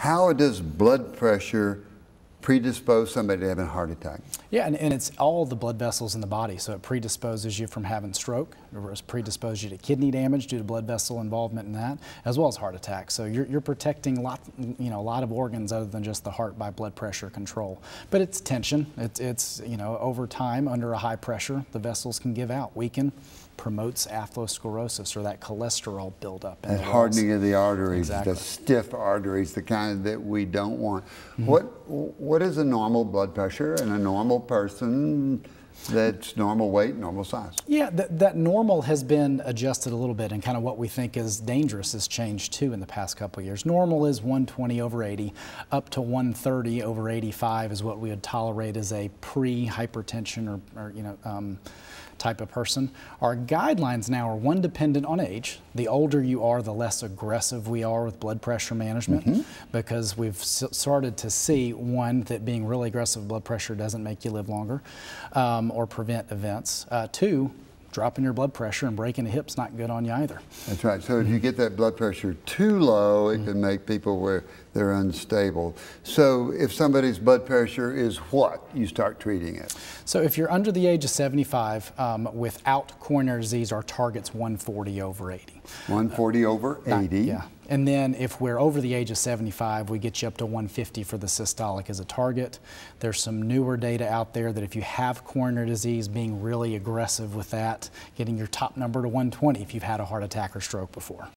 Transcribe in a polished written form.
How does blood pressure predispose somebody to having a heart attack? Yeah, and it's all the blood vessels in the body, so it predisposes you from having stroke, it predisposes you to kidney damage due to blood vessel involvement in that, as well as heart attack. So you're protecting a lot of organs other than just the heart by blood pressure control. But it's tension. It's over time under a high pressure, the vessels can give out, weaken. Promotes atherosclerosis, or that cholesterol buildup. That hardening of the arteries, exactly. The stiff arteries, the kind that we don't want. Mm-hmm. What is a normal blood pressure in a normal person? That's normal weight, normal size. Yeah, that normal has been adjusted a little bit, and kind of what we think is dangerous has changed too in the past couple of years. Normal is 120 over 80, up to 130 over 85 is what we would tolerate as a pre-hypertension or type of person. Our guidelines now are one dependent on age. The older you are, the less aggressive we are with blood pressure management, mm-hmm. because we've started to see, one, that being really aggressive with blood pressure doesn't make you live longer. Or prevent events. Two, dropping your blood pressure and breaking the hip's not good on you either. That's right. So if you get that blood pressure too low, it can make people where they're unstable. So if somebody's blood pressure is what, you start treating it? So if you're under the age of 75 without coronary disease, our target's 140 over 80. 140 over 80. Yeah. And then if we're over the age of 75, we get you up to 150 for the systolic as a target. There's some newer data out there that if you have coronary disease, being really aggressive with that, getting your top number to 120 if you've had a heart attack or stroke before.